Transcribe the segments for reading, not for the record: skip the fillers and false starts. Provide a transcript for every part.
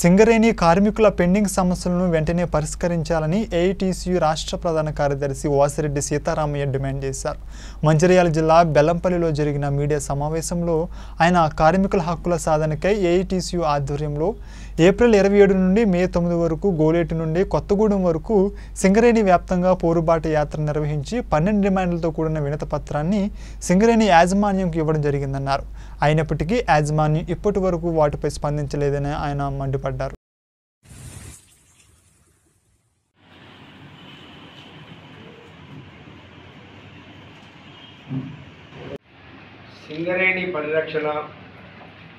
సింగరేణి కార్మికుల పెండింగ్ సమస్యలను వెంటనే పరిష్కరించాలని ఏ.ఐ.టీ.యూ.సీ రాష్ట్ర ప్రధాన కార్యదర్శి వాసిరెడ్డి సీతారామయ్య డిమాండ్ చేశారు. మంచిర్యాల జిల్లా బెల్లంపల్లిలో జరిగిన మీడియా సమావేశంలో ఆయన కార్మికుల హక్కుల సాధనకై ఏ.ఐ.టీ.యూ.సీ ఆధ్వర్యంలో ఏప్రిల్ 27 నుండి మే 9 వరకు గోలేటి నుండి కొత్తగూడెం వరకు సింగరేణి వ్యాప్తంగా పోరుబాట యాత్ర నిర్వహించి 12 డిమాండ్లతో కూడిన వినతిపత్రాన్ని సింగరేణి యాజమాన్యంకు ఇవ్వడం జరిగిందన్నారు. అయినప్పటికీ యాజమాన్యం ఇప్పటి వరకు వాటిపై స్పందించలేదని ఆయన మండిపడ్డారు. సింగరేణి పరిరక్షణ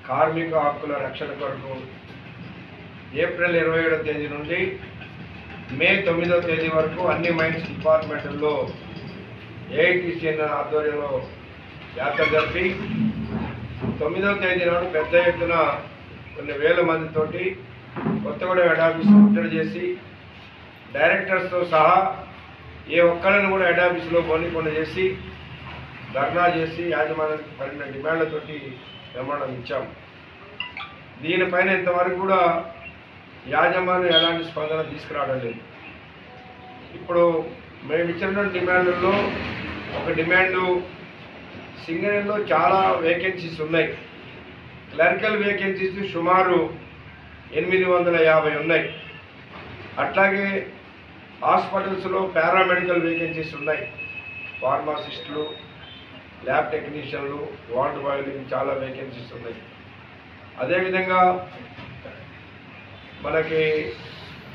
కార్మిక హక్కుల రక్షణ కొరకు ఏప్రిల్ 27 తేదీ నుండి మే 9 తేదీ వరకు అన్ని మైన్స్ డిపార్ట్మెంట్లో ఏ.ఐ.టీ.యూ.సీ ఆధ్వర్యంలో యాత్ర జరిపి 9వ తేదీ నాడు పెద్ద ఎత్తున కొన్ని వేల మందితోటి కొత్తగూడెం హెడ్ ఆఫీస్లో ముట్టడి చేసి డైరెక్టర్స్తో సహా ఏ ఒక్కరిని కూడా హెడ్ ఆఫీస్లో పోనీకుండా చేసి ధర్నా చేసి యాజమాన్యానికి 12 డిమాండ్లతోటి నిర్మాణం ఇచ్చాము. దీనిపైన ఇంతవరకు కూడా యాజమాన్యం ఎలాంటి స్పందన తీసుకురావడం లేదు. ఇప్పుడు మేము ఇచ్చినటువంటి డిమాండ్లలో ఒక డిమాండు, సింగరేణిలో చాలా వేకెన్సీస్ ఉన్నాయి. క్లరికల్ వేకెన్సీస్ సుమారు 850 ఉన్నాయి. అట్లాగే హాస్పిటల్స్లో పారామెడికల్ వేకెన్సీస్ ఉన్నాయి. ఫార్మాసిస్టులు, ల్యాబ్ టెక్నీషియన్లు, వార్డ్ బాయ్లు, చాలా వేకెన్సీస్ ఉన్నాయి. అదేవిధంగా మనకి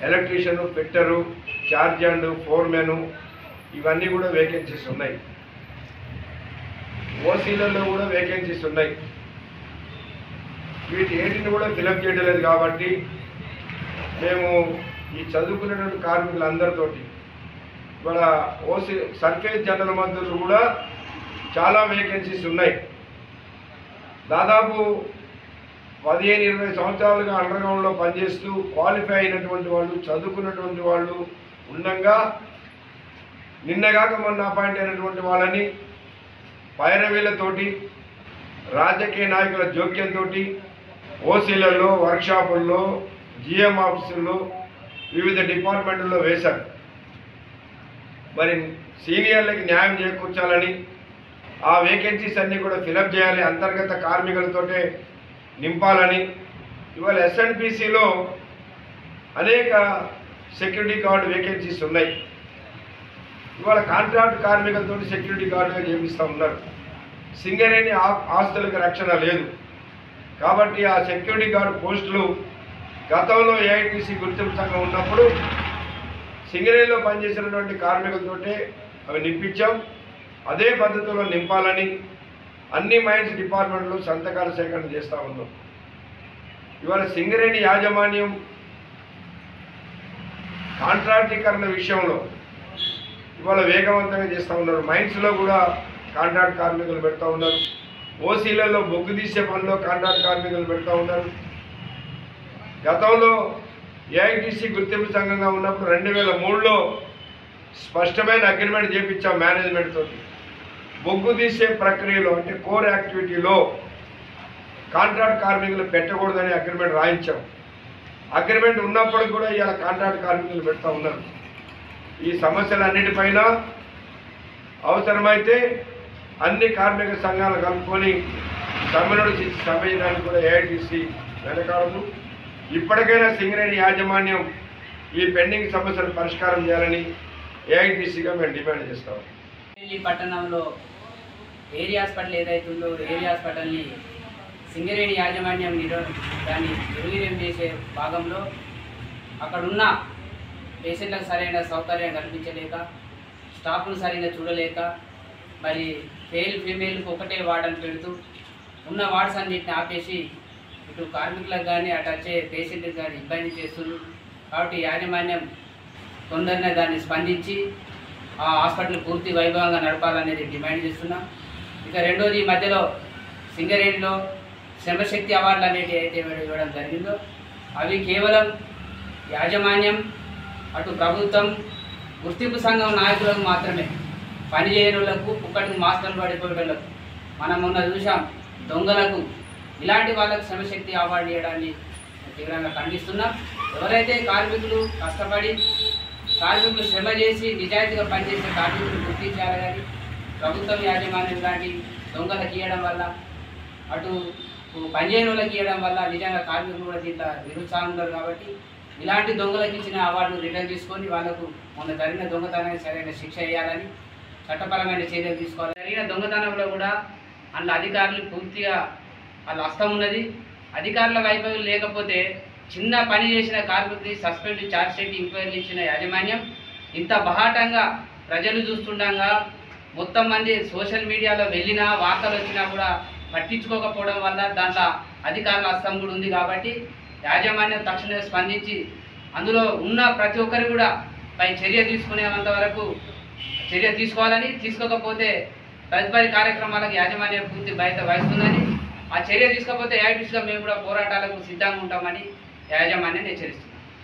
electrician, fitter, charge and foreman, ఇవన్నీ కూడా వేకెన్సీస్ ఉన్నాయి. ఓసీలలో కూడా వేకెన్సీస్ ఉన్నాయి. వీటిని కూడా ఫిలప్ చేయడం లేదు. కాబట్టి మేము ఈ చదువుకునేటువంటి కార్మికులందరితోటి ఇవాళ ఓసీ సర్ఫేస్ జనరల్ మంత్రులు కూడా చాలా వేకెన్సీస్ ఉన్నాయి. దాదాపు 15-20 సంవత్సరాలుగా అండర్గ్రౌండ్లో పనిచేస్తూ క్వాలిఫై అయినటువంటి వాళ్ళు, చదువుకున్నటువంటి వాళ్ళు ఉండగా నిన్నగాక మొన్న అపాయింట్ అయినటువంటి వాళ్ళని పైరవీలతోటి, రాజకీయ నాయకుల జోక్యంతో ఓసీలలో, వర్క్షాపుల్లో, జిఎం ఆఫీసుల్లో, వివిధ డిపార్ట్మెంట్లలో వేశారు. మరి సీనియర్లకి న్యాయం చేకూర్చాలని, ఆ వేకెన్సీస్ అన్నీ కూడా ఫిలప్ చేయాలి, అంతర్గత కార్మికులతోటే నింపాలని ఇవాళ ఎస్ఎన్పిసిలో అనేక సెక్యూరిటీ గార్డు వేకెన్సీస్ ఉన్నాయి. ఇవాళ కాంట్రాక్ట్ కార్మికులతో సెక్యూరిటీ గార్డుగా చేపిస్తూ ఉన్నారు. సింగరేణి ఆస్తులకు రక్షణ లేదు. కాబట్టి ఆ సెక్యూరిటీ గార్డు పోస్టులు గతంలో ఏ.ఐ.టీ.యూ.సీ గుర్తింపు సంఘం ఉన్నప్పుడు సింగరేణిలో పనిచేసినటువంటి కార్మికులతోటే అవి నింపించాం. అదే పద్ధతిలో నింపాలని అన్ని మైన్స్ డిపార్ట్మెంట్లో సంతకాల సేకరణ చేస్తూ ఉన్నాం. ఇవాళ సింగరేణి యాజమాన్యం కాంట్రాక్టీకరణ విషయంలో ఇవాళ వేగవంతంగా చేస్తూ ఉన్నారు. మైన్స్లో కూడా కాంట్రాక్ట్ కార్మికులు పెడతా ఉన్నారు. ఓసీలలో బొగ్గు తీసే పనిలో కాంట్రాక్ట్ కార్మికులు పెడతా ఉన్నారు. గతంలో ఏ.ఐ.టీ.యూ.సీ గుర్తింపు సంఘంగా ఉన్నప్పుడు 2003లో స్పష్టమైన అగ్రిమెంట్ చేపించాం మేనేజ్మెంట్తో. బొగ్గు తీసే ప్రక్రియలో అంటే కోర్ యాక్టివిటీలో కాంట్రాక్ట్ కార్మికులు పెట్టకూడదని అగ్రిమెంట్ రాయించాం. అగ్రిమెంట్ ఉన్నప్పుడు కూడా ఇలా కాంట్రాక్ట్ కార్మికులు పెడతా ఉన్నారు. ఈ సమస్యలన్నిటిపైన అవసరమైతే అన్ని కార్మిక సంఘాలు కలుపుకొని సమ్మెను సమ్మెయడానికి కూడా ఏ.ఐ.టీ.యూ.సీ వెనకాడదు. ఇప్పటికైనా సింగరేణి యాజమాన్యం ఈ పెండింగ్ సమస్యలు పరిష్కారం చేయాలని ఏ.ఐ.టీ.యూ.సీగా మేము డిమాండ్ చేస్తాం. పట్టణంలో ఏరియా హాస్పిటల్ ఏదైతుందో ఏరియా హాస్పిటల్ని సింగరేణి యాజమాన్యం దాన్ని నిర్వీర్యం చేసే భాగంలో అక్కడున్న పేషెంట్లకు సరైన సౌకర్యం కల్పించలేక, స్టాఫ్ను సరైన చూడలేక, మరి మేల్ ఫీమేల్కి ఒకటే వార్డ్ అని పెడుతూ ఉన్న వార్డ్స్ అన్నింటిని ఆపేసి ఇటు కార్మికులకు కానీ అటు వచ్చే పేషెంట్కి కానీ ఇబ్బంది చేస్తున్నారు. కాబట్టి యాజమాన్యం తొందరనే దాన్ని స్పందించి ఆ హాస్పిటల్ పూర్తి వైభవంగా నడపాలనేది డిమాండ్ చేస్తున్నాం. ఇక రెండోది, ఈ మధ్యలో సింగరేణిలో శ్రమశక్తి అవార్డులు అనేవి అయితే ఇవ్వడం జరిగిందో అవి కేవలం యాజమాన్యం అటు ప్రభుత్వం గుర్తింపు సంఘం నాయకులకు మాత్రమే, పనిచేయనులకు, పుక్కడికి మాస్టర్లు పడిపోయేటోళ్ళకు మనం మొన్న చూసాం, దొంగలకు, ఇలాంటి వాళ్ళకు శ్రమశక్తి అవార్డు ఇవ్వడాన్ని తీవ్రంగా ఖండిస్తున్నాం. ఎవరైతే కార్మికులు కష్టపడి కార్మికులు శ్రమ చేసి నిజాయితీగా పనిచేసే కార్మికులు గుర్తించాలి కానీ ప్రభుత్వం యాజమాన్యం లాంటి దొంగలకు ఇవ్వడం వల్ల అటు పనిచేయని వాళ్ళకి ఇవ్వడం వల్ల నిజంగా కార్మికులు కూడా దీంట్లో నిరుత్సాహంలో కాబట్టి ఇలాంటి దొంగలకు ఇచ్చిన అవార్డును రిటర్న్ తీసుకొని వాళ్ళకు మొన్న జరిగిన దొంగతనానికి సరైన శిక్ష వేయాలని చట్టపరమైన చర్యలు తీసుకోవాలి. జరిగిన దొంగతనంలో కూడా అందులో అధికారులు పూర్తిగా వాళ్ళ హస్తం ఉన్నది. అధికారుల వైఫల్యం లేకపోతే చిన్న పని చేసిన కార్మికుడిని సస్పెండ్ ఛార్జ్షీట్ ఎంక్వైరీలు ఇచ్చిన యాజమాన్యం ఇంత బహాటంగా ప్రజలు చూస్తుండగా మొత్తం మంది సోషల్ మీడియాలో వెళ్ళినా వార్తలు వచ్చినా కూడా పట్టించుకోకపోవడం వల్ల దాంట్లో అధికారుల హస్తం కూడా ఉంది. కాబట్టి యాజమాన్యం తక్షణమే స్పందించి అందులో ఉన్న ప్రతి ఒక్కరు కూడా పై చర్య తీసుకునేంత వరకు చర్య తీసుకోవాలని, తీసుకోకపోతే తదుపరి కార్యక్రమాలకు యాజమాన్యం పూర్తి బయట వహిస్తుందని, ఆ చర్య తీసుకోకపోతే ఏ.ఐ.టీ.యూ.సీ మేము కూడా పోరాటాలకు సిద్ధంగా ఉంటామని యాజమాన్యం హెచ్చరిస్తుంది.